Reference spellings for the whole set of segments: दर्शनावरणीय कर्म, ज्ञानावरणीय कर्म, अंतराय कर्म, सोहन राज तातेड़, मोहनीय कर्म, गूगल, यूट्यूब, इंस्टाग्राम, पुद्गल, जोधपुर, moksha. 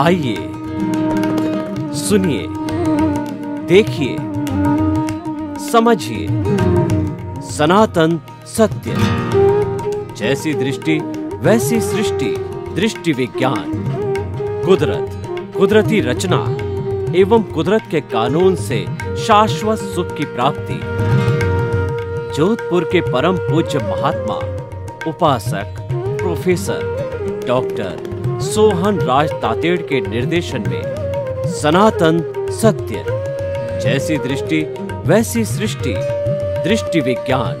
आइए, सुनिए, देखिए, समझिए सनातन सत्य। जैसी दृष्टि वैसी सृष्टि। दृष्टि विज्ञान कुदरत, कुदरती रचना एवं कुदरत के कानून से शाश्वत सुख की प्राप्ति। जोधपुर के परम पूज्य महात्मा उपासक प्रोफेसर डॉक्टर सोहन राज तातेड़ के निर्देशन में सनातन सत्य, जैसी दृष्टि वैसी सृष्टि, दृष्टि विज्ञान।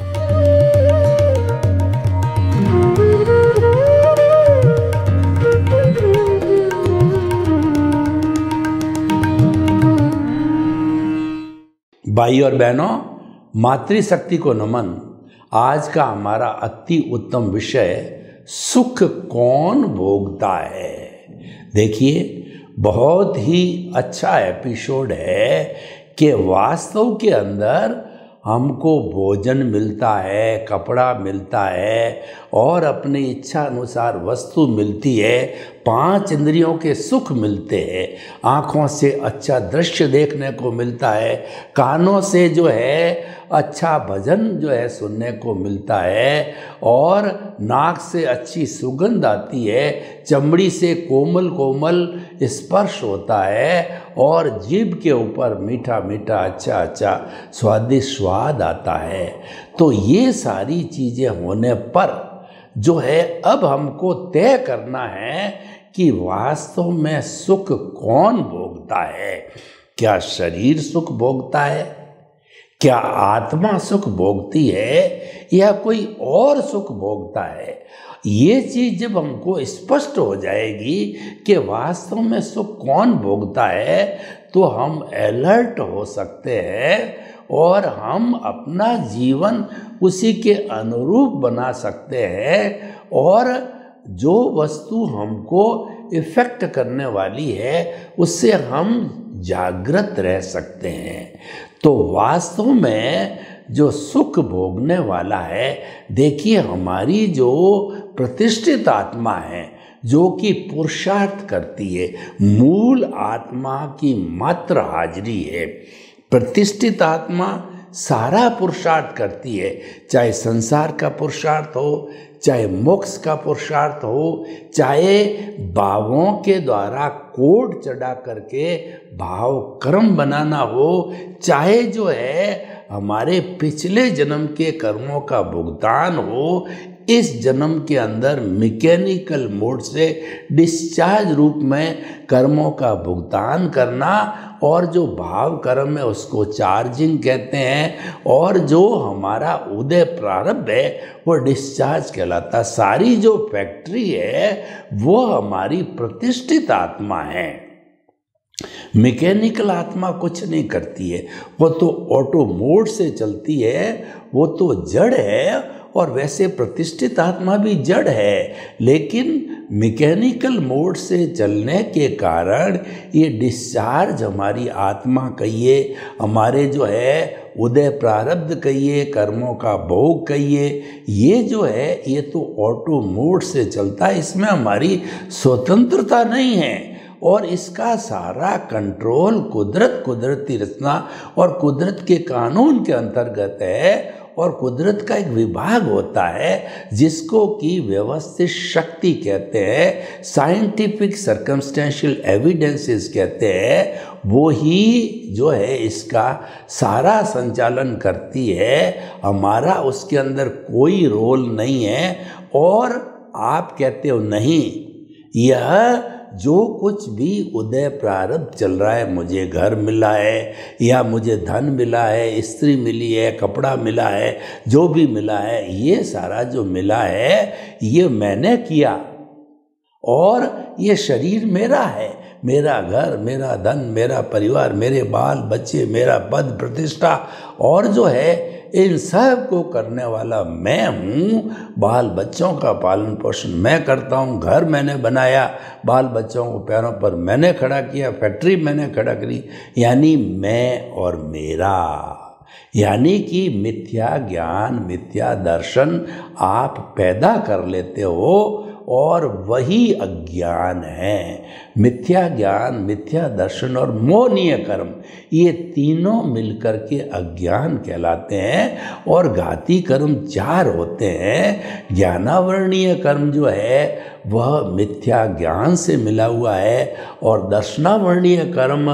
भाई और बहनों, मातृशक्ति को नमन। आज का हमारा अति उत्तम विषय सुख कौन भोगता है। देखिए, बहुत ही अच्छा एपिसोड है कि वास्तव के अंदर हमको भोजन मिलता है, कपड़ा मिलता है और अपनी इच्छा अनुसार वस्तु मिलती है। 5 इंद्रियों के सुख मिलते हैं। आँखों से अच्छा दृश्य देखने को मिलता है, कानों से जो है अच्छा भजन जो है सुनने को मिलता है, और नाक से अच्छी सुगंध आती है, चमड़ी से कोमल कोमल स्पर्श होता है और जीभ के ऊपर मीठा मीठा अच्छा अच्छा स्वादिष्ट स्वाद आता है। तो ये सारी चीज़ें होने पर जो है अब हमको तय करना है कि वास्तव में सुख कौन भोगता है। क्या शरीर सुख भोगता है, क्या आत्मा सुख भोगती है, या कोई और सुख भोगता है। ये चीज़ जब हमको स्पष्ट हो जाएगी कि वास्तव में सुख कौन भोगता है, तो हम अलर्ट हो सकते हैं और हम अपना जीवन उसी के अनुरूप बना सकते हैं। और जो वस्तु हमको इफेक्ट करने वाली है उससे हम जागृत रह सकते हैं। तो वास्तव में जो सुख भोगने वाला है, देखिए हमारी जो प्रतिष्ठित आत्मा है जो कि पुरुषार्थ करती है, मूल आत्मा की मात्र हाजिरी है। प्रतिष्ठित आत्मा सारा पुरुषार्थ करती है, चाहे संसार का पुरुषार्थ हो, चाहे मोक्ष का पुरुषार्थ हो, चाहे भावों के द्वारा कोड चढ़ा करके भाव कर्म बनाना हो, चाहे जो है हमारे पिछले जन्म के कर्मों का भुगतान हो। इस जन्म के अंदर मैकेनिकल मोड से डिस्चार्ज रूप में कर्मों का भुगतान करना, और जो भाव कर्म है उसको चार्जिंग कहते हैं, और जो हमारा उदय प्रारब्ध है वो डिस्चार्ज कहलाता। सारी जो फैक्ट्री है वो हमारी प्रतिष्ठित आत्मा है। मैकेनिकल आत्मा कुछ नहीं करती है, वो तो ऑटो मोड से चलती है, वो तो जड़ है। और वैसे प्रतिष्ठित आत्मा भी जड़ है, लेकिन मैकेनिकल मोड से चलने के कारण ये डिस्चार्ज हमारी आत्मा कहिए, हमारे जो है उदय प्रारब्ध कहिए, कर्मों का भोग कहिए, ये जो है ये तो ऑटो मोड से चलता है, इसमें हमारी स्वतंत्रता नहीं है। और इसका सारा कंट्रोल कुदरत, कुदरती रचना और कुदरत के कानून के अंतर्गत है। और कुदरत का एक विभाग होता है जिसको कि व्यवस्थित शक्ति कहते हैं, साइंटिफिक सर्कमस्टेंशियल एविडेंसेस कहते हैं, वो ही जो है इसका सारा संचालन करती है। हमारा उसके अंदर कोई रोल नहीं है। और आप कहते हो नहीं, यह जो कुछ भी उदय प्रारब्ध चल रहा है, मुझे घर मिला है या मुझे धन मिला है, स्त्री मिली है, कपड़ा मिला है, जो भी मिला है, ये सारा जो मिला है ये मैंने किया, और ये शरीर मेरा है, मेरा घर, मेरा धन, मेरा परिवार, मेरे बाल बच्चे, मेरा पद प्रतिष्ठा, और जो है इन सब को करने वाला मैं हूँ। बाल बच्चों का पालन पोषण मैं करता हूँ, घर मैंने बनाया, बाल बच्चों को पैरों पर मैंने खड़ा किया, फैक्ट्री मैंने खड़ा करी, यानी मैं और मेरा। यानी कि मिथ्या ज्ञान, मिथ्या दर्शन आप पैदा कर लेते हो और वही अज्ञान है। मिथ्या ज्ञान, मिथ्या दर्शन और मोहनीय कर्म, ये तीनों मिलकर के अज्ञान कहलाते हैं। और घाती कर्म चार होते हैं। ज्ञानावरणीय कर्म जो है वह मिथ्या ज्ञान से मिला हुआ है, और दर्शनावरणीय कर्म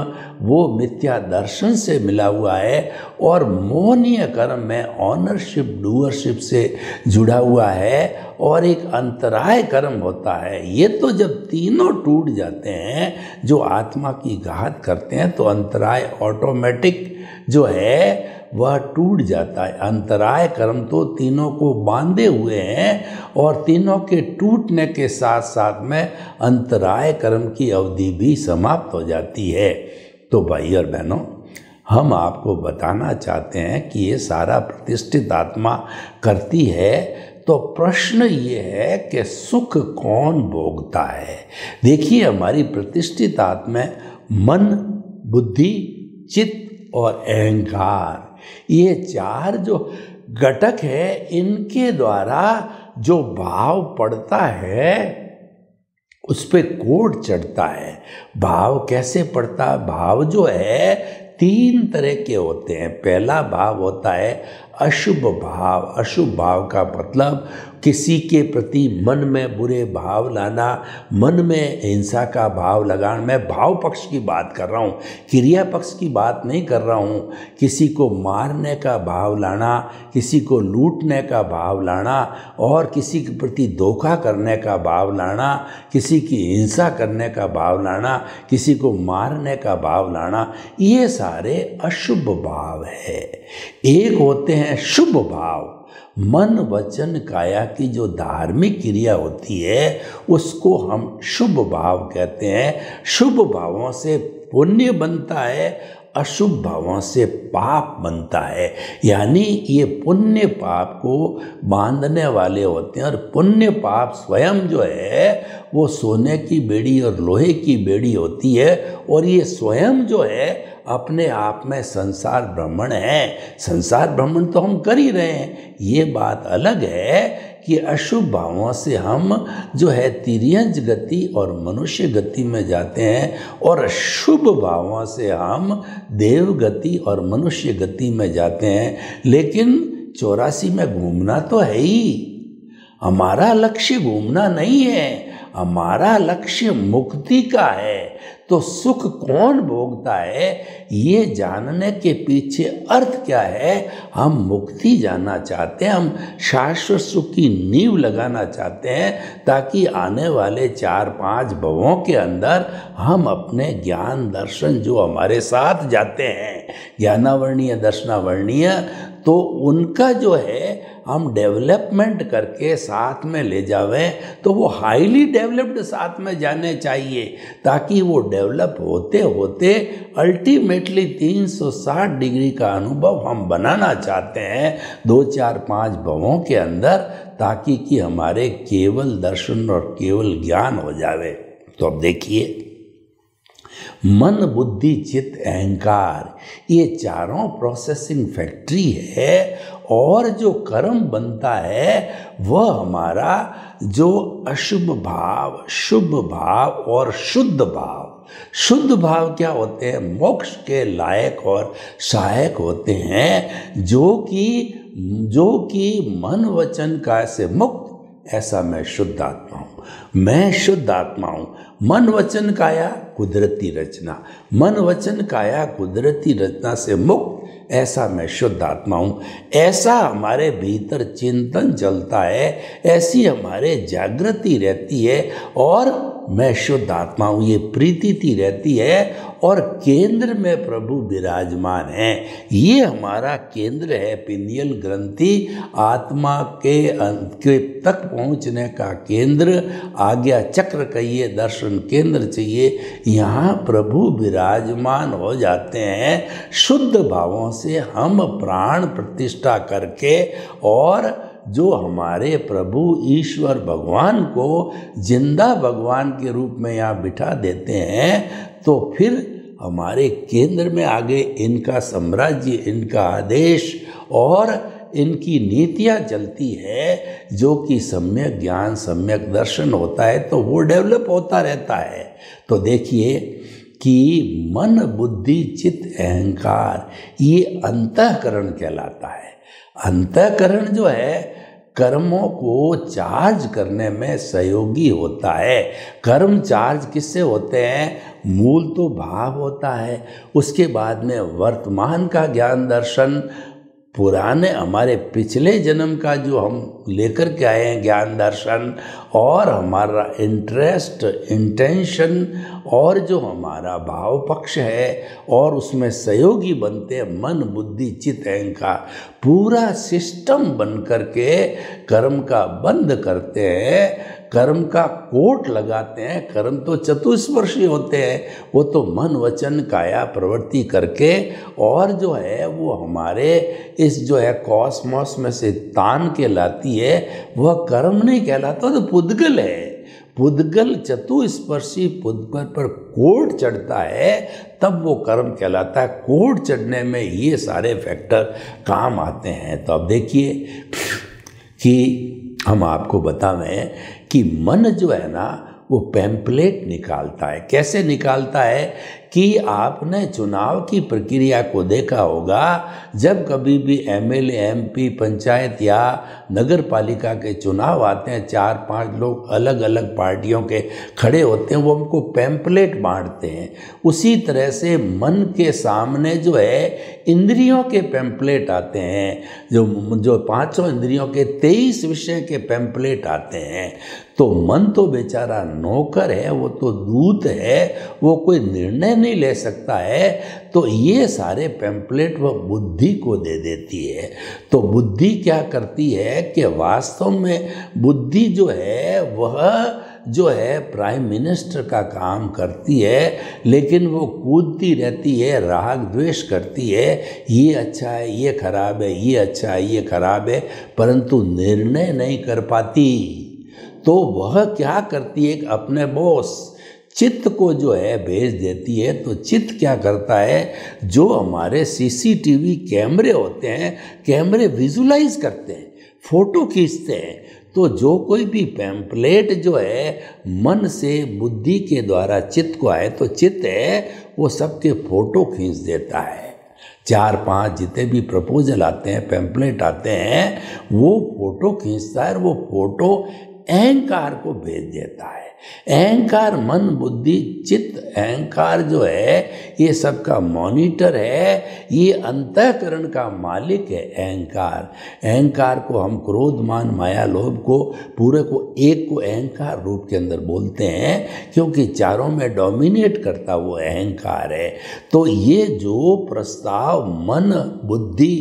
वो मिथ्या दर्शन से मिला हुआ है, और मोहनीय कर्म में ऑनरशिप डूअरशिप से जुड़ा हुआ है, और एक अंतराय कर्म होता है। ये तो जब तीनों टूट जाते हैं जो आत्मा की घात करते हैं, तो अंतराय ऑटोमेटिक जो है वह टूट जाता है। अंतराय कर्म तो तीनों को बांधे हुए हैं, और तीनों के टूटने के साथ साथ में अंतराय कर्म की अवधि भी समाप्त हो जाती है। तो भाई और बहनों, हम आपको बताना चाहते हैं कि ये सारा प्रतिष्ठित आत्मा करती है। तो प्रश्न ये है कि सुख कौन भोगता है। देखिए, हमारी प्रतिष्ठित आत्मा मन, बुद्धि, चित्त और अहंकार, ये चार जो घटक है, इनके द्वारा जो भाव पड़ता है उस पे कोड चढ़ता है। भाव कैसे पड़ता है? भाव जो है तीन तरह के होते हैं। पहला भाव होता है अशुभ भाव। अशुभ भाव का मतलब किसी के प्रति मन में बुरे भाव लाना, मन में हिंसा का भाव लगाना। मैं भाव पक्ष की बात कर रहा हूँ, क्रिया पक्ष की बात नहीं कर रहा हूँ। किसी को मारने का भाव लाना, किसी को लूटने का भाव लाना, और किसी के प्रति धोखा करने का भाव लाना, किसी की हिंसा करने का भाव लाना, किसी को मारने का भाव लाना, ये सारे अशुभ भाव है। एक होते हैं शुभ भाव। मन, वचन, काया की जो धार्मिक क्रिया होती है उसको हम शुभ भाव कहते हैं। शुभ भावों से पुण्य बनता है, अशुभ भावों से पाप बनता है। यानी ये पुण्य पाप को बांधने वाले होते हैं, और पुण्य पाप स्वयं जो है वो सोने की बेड़ी और लोहे की बेड़ी होती है, और ये स्वयं जो है अपने आप में संसार भ्रमण है। संसार भ्रमण तो हम कर ही रहे हैं, ये बात अलग है कि अशुभ भावों से हम जो है तिर्यंज गति और मनुष्य गति में जाते हैं, और शुभ भावों से हम देव गति और मनुष्य गति में जाते हैं। लेकिन 84 में घूमना तो है ही। हमारा लक्ष्य घूमना नहीं है, हमारा लक्ष्य मुक्ति का है। तो सुख कौन भोगता है, ये जानने के पीछे अर्थ क्या है? हम मुक्ति जानना चाहते हैं, हम शाश्वत सुख की नींव लगाना चाहते हैं, ताकि आने वाले 4-5 भवों के अंदर हम अपने ज्ञान दर्शन जो हमारे साथ जाते हैं, ज्ञानावरणीय, दर्शनावरणीय, तो उनका जो है हम डेवलपमेंट करके साथ में ले जावें। तो वो हाईली डेवलप्ड साथ में जाने चाहिए, ताकि वो डेवलप होते होते अल्टीमेटली 360 डिग्री का अनुभव हम बनाना चाहते हैं 2-4-5 भवों के अंदर, ताकि कि हमारे केवल दर्शन और केवल ज्ञान हो जावे। तो अब देखिए, मन, बुद्धि, चित्त, अहंकार, ये चारों प्रोसेसिंग फैक्ट्री है, और जो कर्म बनता है वह हमारा जो अशुभ भाव, शुभ भाव और शुद्ध भाव। शुद्ध भाव क्या होते हैं? मोक्ष के लायक और सहायक होते हैं, जो कि मन, वचन, काया से मुक्त। ऐसा मैं शुद्ध आत्मा हूँ, मैं शुद्ध आत्मा हूँ। मन, वचन, काया कुदरती रचना, मन, वचन, काया कुदरती रचना से मुक्त, ऐसा मैं शुद्ध आत्मा हूँ। ऐसा हमारे भीतर चिंतन चलता है, ऐसी हमारे जागृति रहती है, और मैं शुद्ध आत्मा हूँ ये प्रतीति रहती है, और केंद्र में प्रभु विराजमान है। ये हमारा केंद्र है। पिंडियल ग्रंथि आत्मा के अंत तक पहुँचने का केंद्र, आज्ञा चक्र कहिए, दर्शन केंद्र चाहिए। यहाँ प्रभु विराजमान हो जाते हैं। शुद्ध भावों से हम प्राण प्रतिष्ठा करके, और जो हमारे प्रभु ईश्वर भगवान को जिंदा भगवान के रूप में यहाँ बिठा देते हैं, तो फिर हमारे केंद्र में आगे इनका साम्राज्य, इनका आदेश, और इनकी नीतियाँ जलती है, जो कि सम्यक ज्ञान सम्यक दर्शन होता है तो वो डेवलप होता रहता है। तो देखिए कि मन बुद्धि चित्त अहंकार ये अंतःकरण कहलाता है। अंतःकरण जो है कर्मों को चार्ज करने में सहयोगी होता है। कर्म चार्ज किससे होते हैं? मूल तो भाव होता है, उसके बाद में वर्तमान का ज्ञान दर्शन, पुराने हमारे पिछले जन्म का जो हम लेकर के आए हैं ज्ञान दर्शन, और हमारा इंटरेस्ट इंटेंशन और जो हमारा भाव पक्ष है, और उसमें सहयोगी बनते हैं मन बुद्धि चित्त अहंकार। पूरा सिस्टम बन करके कर्म का बंद करते हैं, कर्म का कोट लगाते हैं। कर्म तो चतुस्पर्शी होते हैं, वो तो मन वचन काया प्रवृत्ति करके, और जो है वो हमारे इस जो है कॉस्मोस में से तान के लाती है, वह कर्म नहीं कहलाता, तो पुद्गल है। पुद्गल चतुस्पर्शी पुद्गल पर कोट चढ़ता है तब वो कर्म कहलाता है। कोट चढ़ने में ये सारे फैक्टर काम आते हैं। तो अब देखिए कि हम आपको बतावें कि मन जो है ना वो पैम्पलेट निकालता है। कैसे निकालता है? कि आपने चुनाव की प्रक्रिया को देखा होगा, जब कभी भी एमएलए एमपी पंचायत या नगर पालिका के चुनाव आते हैं, 4-5 लोग अलग अलग पार्टियों के खड़े होते हैं, वो हमको पैम्पलेट बांटते हैं। उसी तरह से मन के सामने जो है इंद्रियों के पैम्पलेट आते हैं, जो 5 इंद्रियों के 23 विषय के पैम्पलेट आते हैं। तो मन तो बेचारा नौकर है, वो तो दूत है, वो कोई निर्णय नहीं ले सकता है। तो ये सारे पैम्पलेट वह बुद्धि को दे देती है। तो बुद्धि क्या करती है कि वास्तव में बुद्धि जो है वह जो है प्राइम मिनिस्टर का काम करती है, लेकिन वो कूदती रहती है, राग द्वेष करती है, ये अच्छा है, ये खराब है, ये अच्छा है, ये खराब है, परंतु निर्णय नहीं कर पाती। तो वह क्या करती है? अपने बॉस चित्त को जो है भेज देती है। तो चित्त क्या करता है? जो हमारे सीसीटीवी कैमरे होते हैं, कैमरे विजुलाइज करते हैं, फोटो खींचते हैं। तो जो कोई भी पैम्पलेट जो है मन से बुद्धि के द्वारा चित्त को आए, तो चित्त है वो सबके फोटो खींच देता है। 4-5 जितने भी प्रपोजल आते हैं, पैम्पलेट आते हैं, वो फोटो खींचता है और वो फोटो अहंकार को भेज देता है। अहंकार मन बुद्धि चित्त अहंकार जो है ये सबका मॉनिटर है, ये अंतःकरण का मालिक है अहंकार। अहंकार को हम क्रोध मान माया लोभ को पूरे को एक को अहंकार रूप के अंदर बोलते हैं, क्योंकि चारों में डोमिनेट करता वो अहंकार है। तो ये जो प्रस्ताव मन बुद्धि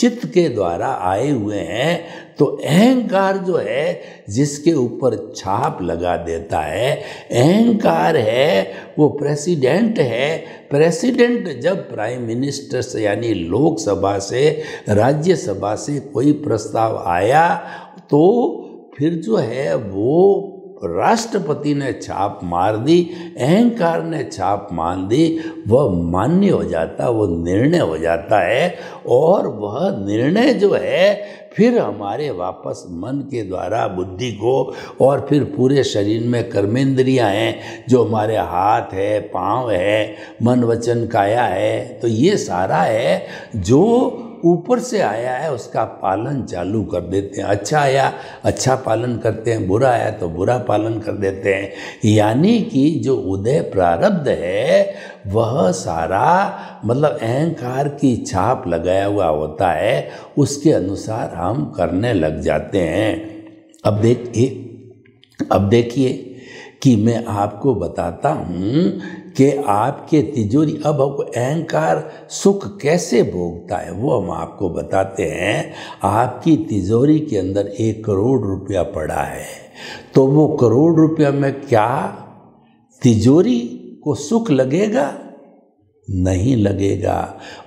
चित्त के द्वारा आए हुए हैं, तो अहंकार जो है जिसके ऊपर छाप लगा देता है, अहंकार है वो प्रेसिडेंट है। प्रेसिडेंट जब प्राइम मिनिस्टर से यानी लोकसभा से राज्यसभा से कोई प्रस्ताव आया, तो फिर जो है वो राष्ट्रपति ने छाप मार दी, अहंकार ने छाप मान दी, वह मान्य हो जाता, वो निर्णय हो जाता है। और वह निर्णय जो है फिर हमारे वापस मन के द्वारा बुद्धि को, और फिर पूरे शरीर में कर्मेंद्रियां हैं जो हमारे हाथ है, पाँव है, मन वचन काया है, तो ये सारा है जो ऊपर से आया है उसका पालन चालू कर देते हैं। अच्छा आया अच्छा पालन करते हैं, बुरा आया तो बुरा पालन कर देते हैं। यानी कि जो उदय प्रारब्ध है वह सारा मतलब अहंकार की छाप लगाया हुआ होता है, उसके अनुसार हम करने लग जाते हैं। अब देखिए कि मैं आपको बताता हूँ कि आपके तिजोरी, अब आपको अहंकार सुख कैसे भोगता है वो हम आपको बताते हैं। आपकी तिजोरी के अंदर 1 करोड़ रुपया पड़ा है, तो वो करोड़ रुपया में क्या तिजोरी को सुख लगेगा? नहीं लगेगा।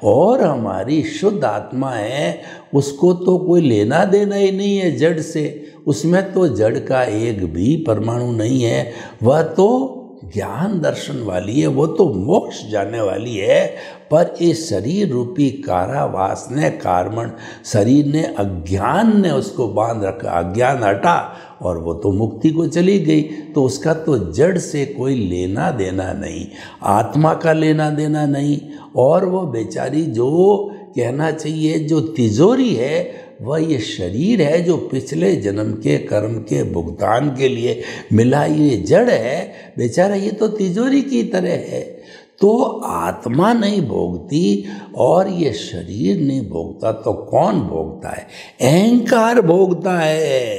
और हमारी शुद्ध आत्मा है उसको तो कोई लेना देना ही नहीं है जड़ से, उसमें तो जड़ का एक भी परमाणु नहीं है, वह तो ज्ञान दर्शन वाली है, वो तो मोक्ष जाने वाली है, पर इस शरीर रूपी कारावास ने, कारण शरीर ने, अज्ञान ने उसको बांध रखा। अज्ञान हटा और वो तो मुक्ति को चली गई। तो उसका तो जड़ से कोई लेना देना नहीं, आत्मा का लेना देना नहीं। और वो बेचारी जो कहना चाहिए जो तिजोरी है वह ये शरीर है जो पिछले जन्म के कर्म के भुगतान के लिए मिला ये जड़ है, बेचारा ये तो तिजोरी की तरह है। तो आत्मा नहीं भोगती और ये शरीर नहीं भोगता तो कौन भोगता है? अहंकार भोगता है।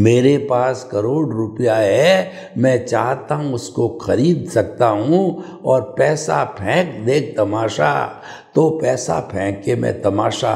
मेरे पास करोड़ रुपया है, मैं चाहता हूँ उसको खरीद सकता हूँ और पैसा फेंक देख तमाशा, तो पैसा फेंक के मैं तमाशा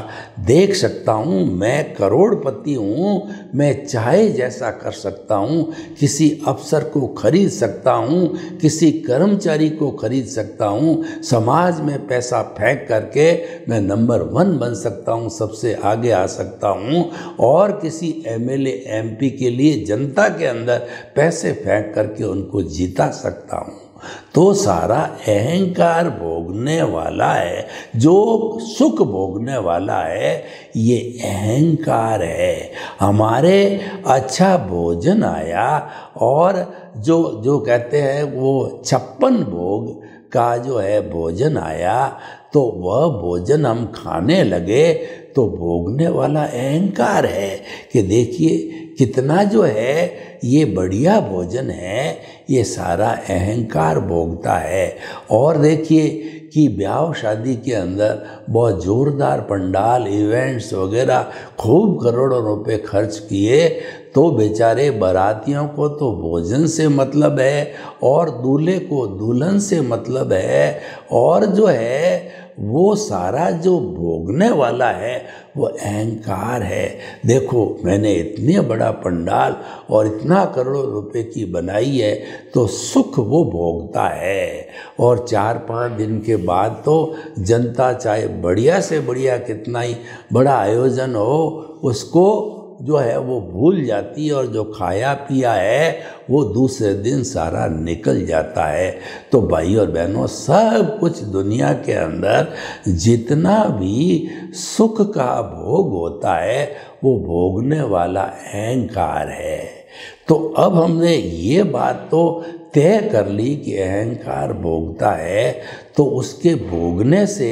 देख सकता हूँ। मैं करोड़पति हूँ, मैं चाहे जैसा कर सकता हूँ, किसी अफसर को खरीद सकता हूँ, किसी कर्मचारी को खरीद सकता हूँ, समाज में पैसा फेंक करके मैं नंबर 1 बन सकता हूँ, सबसे आगे आ सकता हूँ। और किसी MLA MP के लिए जनता के अंदर पैसे फेंक करके उनको जीता सकता हूँ। तो सारा अहंकार भोगने वाला है, जो सुख भोगने वाला है, ये अहंकार है। हमारे अच्छा भोजन आया और जो कहते हैं वो 56 भोग का जो है भोजन आया, तो वह भोजन हम खाने लगे तो भोगने वाला अहंकार है कि देखिए कितना जो है ये बढ़िया भोजन है। ये सारा अहंकार भोगता है। और देखिए कि ब्याह शादी के अंदर बहुत ज़ोरदार पंडाल, इवेंट्स वगैरह खूब करोड़ों रुपए खर्च किए, तो बेचारे बारातियों को तो भोजन से मतलब है और दूल्हे को दुल्हन से मतलब है, और जो है वो सारा जो भोगने वाला है वो अहंकार है। देखो मैंने इतने बड़ा पंडाल और इतना करोड़ों रुपए की बनाई है, तो सुख वो भोगता है। और 4-5 दिन के बाद तो जनता चाहे बढ़िया से बढ़िया कितना ही बड़ा आयोजन हो, उसको जो है वो भूल जाती है और जो खाया पिया है वो दूसरे दिन सारा निकल जाता है। तो भाई और बहनों, सब कुछ दुनिया के अंदर जितना भी सुख का भोग होता है वो भोगने वाला अहंकार है। तो अब हमने ये बात तो तय कर ली कि अहंकार भोगता है, तो उसके भोगने से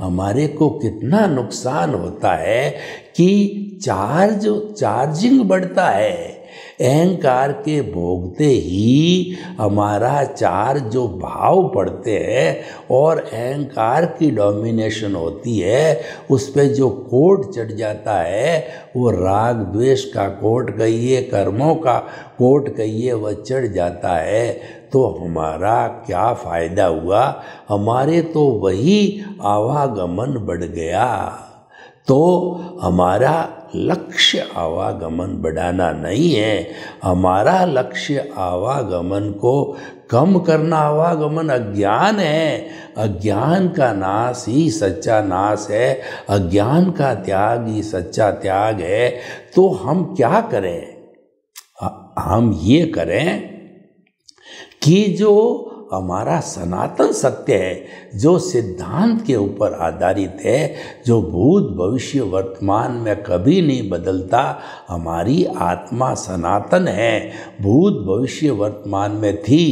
हमारे को कितना नुकसान होता है कि चार्जिंग बढ़ता है। अहंकार के भोगते ही हमारा चार जो भाव पड़ते हैं और अहंकार की डोमिनेशन होती है, उस पे जो कोट चढ़ जाता है, वो राग द्वेष का कोट कहिए, कर्मों का कोट कहिए, वह चढ़ जाता है। तो हमारा क्या फ़ायदा हुआ? हमारे तो वही आवागमन बढ़ गया। तो हमारा लक्ष्य आवागमन बढ़ाना नहीं है, हमारा लक्ष्य आवागमन को कम करना। आवागमन अज्ञान है, अज्ञान का नाश ही सच्चा नाश है, अज्ञान का त्याग ही सच्चा त्याग है। तो हम क्या करें? हम ये करें कि जो हमारा सनातन सत्य है, जो सिद्धांत के ऊपर आधारित है, जो भूत भविष्य वर्तमान में कभी नहीं बदलता, हमारी आत्मा सनातन है। भूत भविष्य वर्तमान में थी,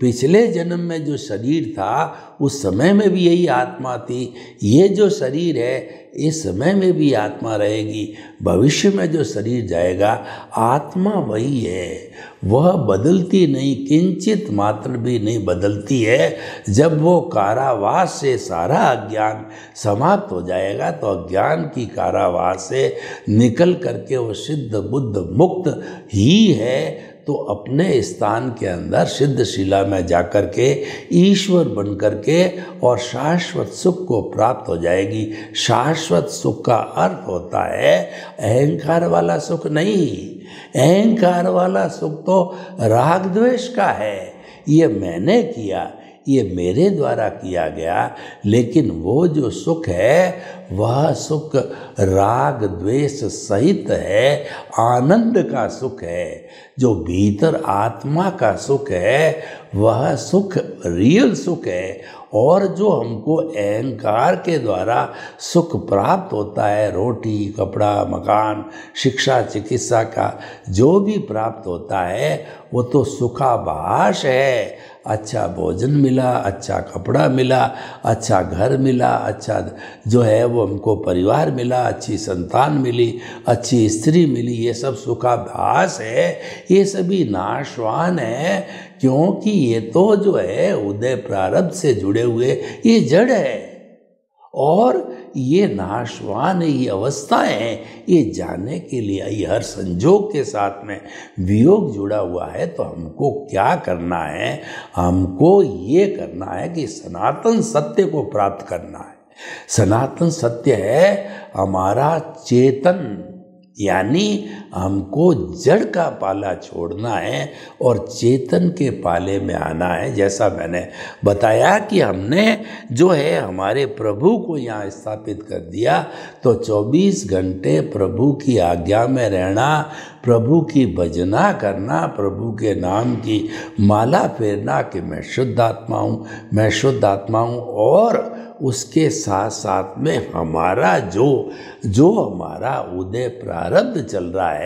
पिछले जन्म में जो शरीर था उस समय में भी यही आत्मा थी, ये जो शरीर है इस समय में भी आत्मा रहेगी, भविष्य में जो शरीर जाएगा आत्मा वही है। वह बदलती नहीं, किंचित मात्र भी नहीं बदलती है। जब वो कारावास से सारा अज्ञान समाप्त हो जाएगा, तो अज्ञान की कारावास से निकल करके वो सिद्ध बुद्ध मुक्त ही है। तो अपने स्थान के अंदर सिद्ध शिला में जाकर के ईश्वर बन करके और शाश्वत सुख को प्राप्त हो जाएगी। शाश्वत सुख का अर्थ होता है अहंकार वाला सुख नहीं। अहंकार वाला सुख तो राग द्वेष का है, ये मैंने किया, ये मेरे द्वारा किया गया। लेकिन वो जो सुख है वह सुख राग द्वेष सहित है, आनंद का सुख है। जो भीतर आत्मा का सुख है वह सुख रियल सुख है, और जो हमको अहंकार के द्वारा सुख प्राप्त होता है, रोटी कपड़ा मकान शिक्षा चिकित्सा का जो भी प्राप्त होता है वो तो सुखाभास है। अच्छा भोजन मिला, अच्छा कपड़ा मिला, अच्छा घर मिला, अच्छा जो है वो हमको परिवार मिला, अच्छी संतान मिली, अच्छी स्त्री मिली, ये सब सुखाभास है। ये सभी नाशवान है, क्योंकि ये तो जो है उदय प्रारब्ध से जुड़े हुए ये जड़ है, और ये नाशवान ये अवस्थाएं हैं। ये जानने के लिए ये हर संजोग के साथ में वियोग जुड़ा हुआ है। तो हमको क्या करना है? हमको ये करना है कि सनातन सत्य को प्राप्त करना है। सनातन सत्य है हमारा चेतन, यानी हमको जड़ का पाला छोड़ना है और चेतन के पाले में आना है। जैसा मैंने बताया कि हमने जो है हमारे प्रभु को यहाँ स्थापित कर दिया, तो 24 घंटे प्रभु की आज्ञा में रहना, प्रभु की भजना करना, प्रभु के नाम की माला फेरना कि मैं शुद्ध आत्मा हूँ, मैं शुद्ध आत्मा हूँ। और उसके साथ साथ में हमारा जो हमारा उदय प्रारब्ध चल रहा है,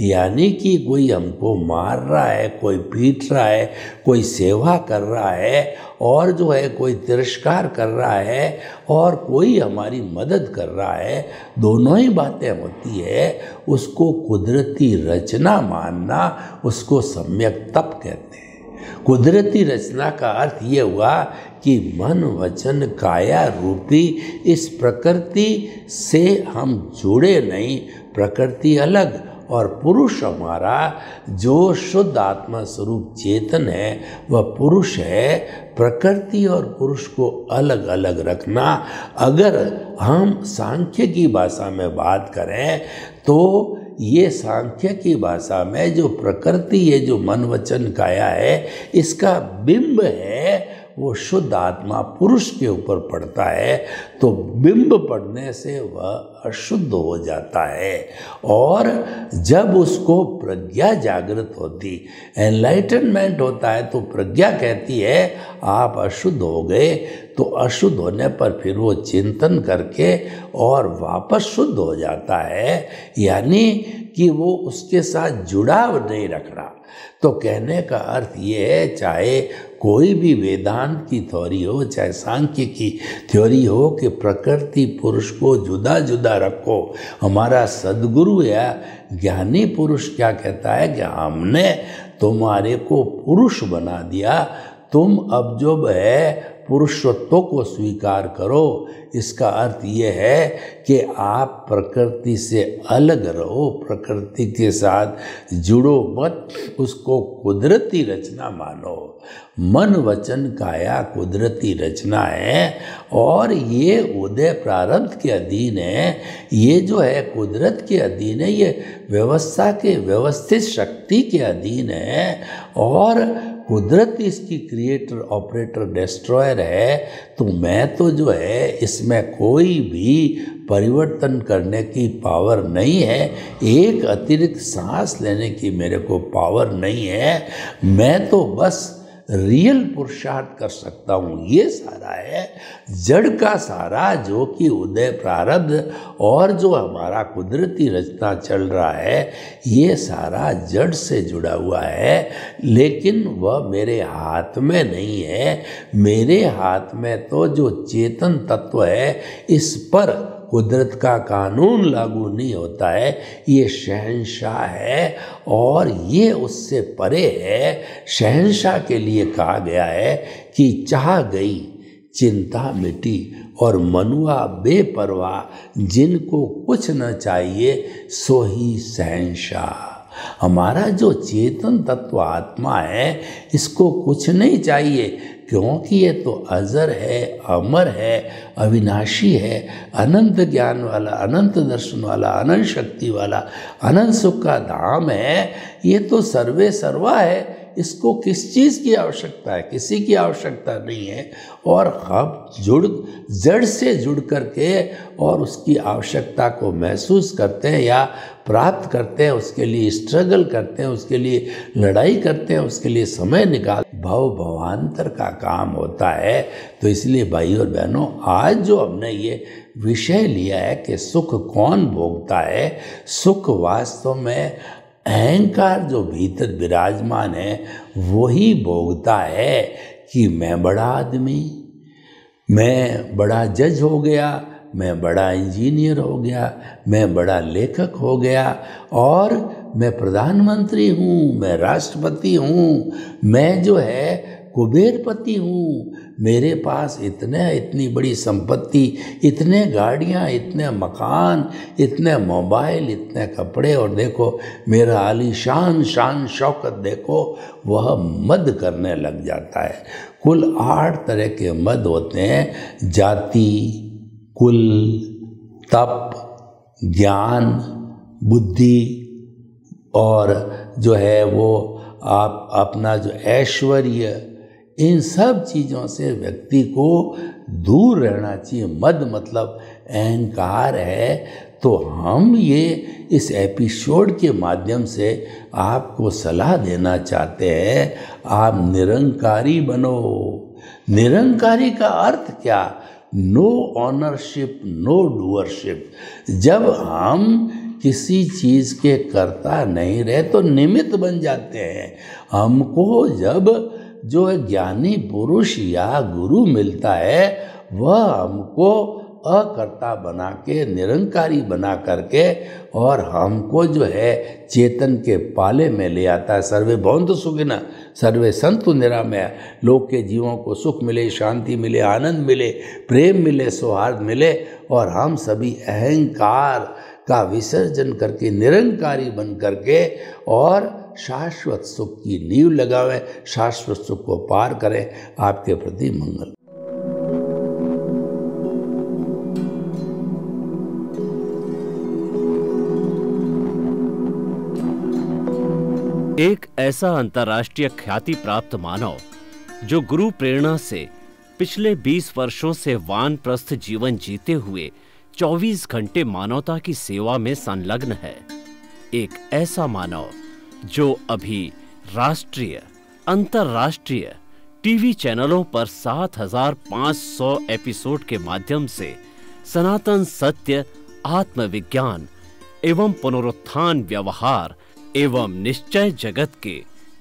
यानी कि कोई हमको मार रहा है, कोई पीट रहा है, कोई सेवा कर रहा है, और जो है कोई तिरस्कार कर रहा है, और कोई हमारी मदद कर रहा है, दोनों ही बातें होती है। उसको कुदरती रचना मानना, उसको सम्यक तप कहते हैं। कुदरती रचना का अर्थ ये हुआ कि मन वचन काया रूपी इस प्रकृति से हम जुड़े नहीं, प्रकृति अलग और पुरुष हमारा जो शुद्ध आत्मा स्वरूप चेतन है वह पुरुष है। प्रकृति और पुरुष को अलग अलग रखना। अगर हम सांख्य की भाषा में बात करें तो ये सांख्य की भाषा में जो प्रकृति ये जो मन वचन काया है इसका बिंब है, वो शुद्ध आत्मा पुरुष के ऊपर पड़ता है, तो बिंब पड़ने से वह अशुद्ध हो जाता है। और जब उसको प्रज्ञा जागृत होती, एनलाइटनमेंट होता है, तो प्रज्ञा कहती है आप अशुद्ध हो गए। तो अशुद्ध होने पर फिर वो चिंतन करके और वापस शुद्ध हो जाता है, यानी कि वो उसके साथ जुड़ाव नहीं रख रहा। तो कहने का अर्थ ये है, चाहे कोई भी वेदांत की थ्योरी हो, चाहे सांख्य की थ्योरी हो, कि प्रकृति पुरुष को जुदा जुदा रखो। हमारा सद्गुरु या ज्ञानी पुरुष क्या कहता है कि हमने तुम्हारे को पुरुष बना दिया, तुम अब जो है पुरुषत्व को स्वीकार करो। इसका अर्थ ये है कि आप प्रकृति से अलग रहो, प्रकृति के साथ जुड़ो मत, उसको कुदरती रचना मानो। मन वचन काया कुदरती रचना है, और ये उदय प्रारब्ध के अधीन है, ये जो है कुदरत के अधीन है, ये व्यवस्था के व्यवस्थित शक्ति के अधीन है, और कुदरत इसकी क्रिएटर ऑपरेटर डिस्ट्रॉयर है। तो मैं तो जो है इसमें कोई भी परिवर्तन करने की पावर नहीं है, एक अतिरिक्त सांस लेने की मेरे को पावर नहीं है। मैं तो बस रियल पुरुषार्थ कर सकता हूँ। ये सारा है जड़ का सारा, जो कि उदय प्रारब्ध और जो हमारा कुदरती रचना चल रहा है ये सारा जड़ से जुड़ा हुआ है, लेकिन वह मेरे हाथ में नहीं है। मेरे हाथ में तो जो चेतन तत्व है इस पर कुदरत का कानून लागू नहीं होता है, ये शहंशाह है और ये उससे परे है। शहंशाह के लिए कहा गया है कि चाह गई चिंता मिटी और मनुआ बेपरवाह, जिनको कुछ न चाहिए सो ही शहंशाह। हमारा जो चेतन तत्व आत्मा है इसको कुछ नहीं चाहिए, क्योंकि ये तो अजर है, अमर है, अविनाशी है, अनंत ज्ञान वाला, अनंत दर्शन वाला, अनंत शक्ति वाला, अनंत सुख का धाम है। ये तो सर्वे सर्वा है, इसको किस चीज़ की आवश्यकता है, किसी की आवश्यकता नहीं है। और हम जड़ से जुड़ करके और उसकी आवश्यकता को महसूस करते हैं या प्राप्त करते हैं, उसके लिए स्ट्रगल करते हैं, उसके लिए लड़ाई करते हैं, उसके लिए समय निकाल भाव भावांतर का काम होता है। तो इसलिए भाई और बहनों, आज जो हमने ये विषय लिया है कि सुख कौन भोगता है, सुख वास्तव में अहंकार जो भीतर विराजमान है वही भोगता है कि मैं बड़ा आदमी, मैं बड़ा जज हो गया, मैं बड़ा इंजीनियर हो गया, मैं बड़ा लेखक हो गया, और मैं प्रधानमंत्री हूँ, मैं राष्ट्रपति हूँ, मैं जो है कुबेरपति हूँ, मेरे पास इतनी बड़ी संपत्ति, इतने गाड़ियाँ, इतने मकान, इतने मोबाइल, इतने कपड़े, और देखो मेरा आलीशान शान शौकत देखो। वह मद करने लग जाता है। कुल 8 तरह के मद होते हैं: जाति, कुल, तप, ज्ञान, बुद्धि, और जो है वो आप अपना जो ऐश्वर्य, इन सब चीज़ों से व्यक्ति को दूर रहना चाहिए। मद मतलब अहंकार है। तो हम ये इस एपिसोड के माध्यम से आपको सलाह देना चाहते हैं, आप निरंकारी बनो। निरंकारी का अर्थ क्या? No ownership, no doership. जब हम किसी चीज़ के कर्ता नहीं रहे तो निमित्त बन जाते हैं। हमको जब जो ज्ञानी पुरुष या गुरु मिलता है, वह हमको अकर्ता बना के, निरंकारी बना करके, और हमको जो है चेतन के पाले में ले आता है। सर्वे भवन्तु सुखिनः सर्वे सन्तु निरामयाः। लोक के जीवों को सुख मिले, शांति मिले, आनंद मिले, प्रेम मिले, सौहार्द मिले, और हम सभी अहंकार का विसर्जन करके निरंकारी बन करके और शाश्वत सुख की नींव लगावें, शाश्वत सुख को पार करें। आपके प्रति मंगल। एक ऐसा अंतर्राष्ट्रीय ख्याति प्राप्त मानव जो गुरु प्रेरणा से पिछले 20 वर्षों से वानप्रस्थ जीवन जीते हुए 24 घंटे मानवता की सेवा में संलग्न है, एक ऐसा मानव जो अभी राष्ट्रीय अंतर्राष्ट्रीय टीवी चैनलों पर 7500 एपिसोड के माध्यम से सनातन सत्य, आत्मविज्ञान एवं पुनरुत्थान व्यवहार एवं निश्चय जगत के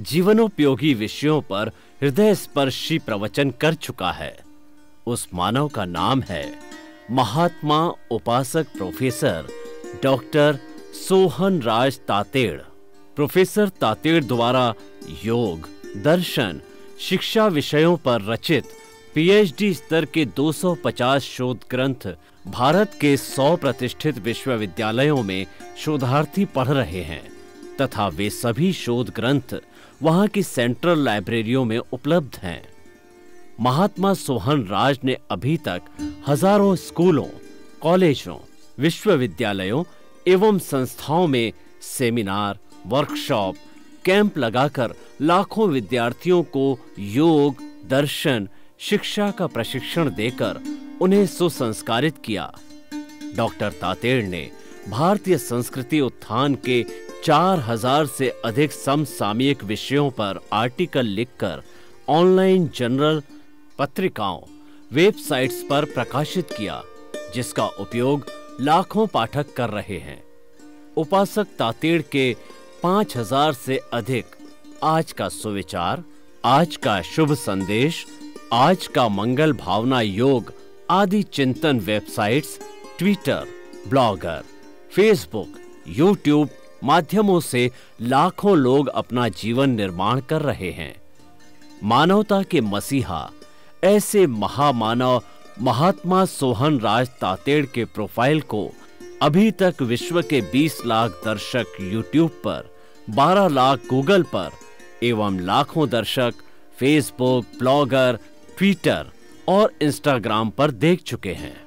जीवनोपयोगी विषयों पर हृदय स्पर्शी प्रवचन कर चुका है। उस मानव का नाम है महात्मा उपासक professor doctor सोहन राज तातेड़। Professor Tated द्वारा योग, दर्शन, शिक्षा विषयों पर रचित पीएचडी स्तर के 250 शोध ग्रंथ भारत के 100 प्रतिष्ठित विश्वविद्यालयों में शोधार्थी पढ़ रहे हैं तथा वे सभी शोध ग्रंथ वहां की सेंट्रल लाइब्रेरियों में उपलब्ध हैं। महात्मा सोहन राज ने अभी तक हजारों स्कूलों, कॉलेजों, विश्वविद्यालयों एवं संस्थाओं में सेमिनार, वर्कशॉप, कैंप लगाकर लाखों विद्यार्थियों को योग, दर्शन, शिक्षा का प्रशिक्षण देकर उन्हें सुसंस्कारित किया। डॉक्टर तातेड़ ने भारतीय संस्कृति उत्थान के 4000 से अधिक समसामयिक विषयों पर आर्टिकल लिखकर ऑनलाइन जनरल, पत्रिकाओं, वेबसाइट्स पर प्रकाशित किया, जिसका उपयोग लाखों पाठक कर रहे हैं। उपासक तातेड़ के 5000 से अधिक आज का सुविचार, आज का शुभ संदेश, आज का मंगल भावना योग आदि चिंतन websites, Twitter, Blogger, Facebook, यूट्यूब माध्यमों से लाखों लोग अपना जीवन निर्माण कर रहे हैं। मानवता के मसीहा ऐसे महामानव महात्मा सोहन राज तातेड़ के प्रोफाइल को अभी तक विश्व के 20 लाख दर्शक यूट्यूब पर, 12 लाख गूगल पर एवं लाखों दर्शक फेसबुक, ब्लॉगर, ट्विटर और इंस्टाग्राम पर देख चुके हैं।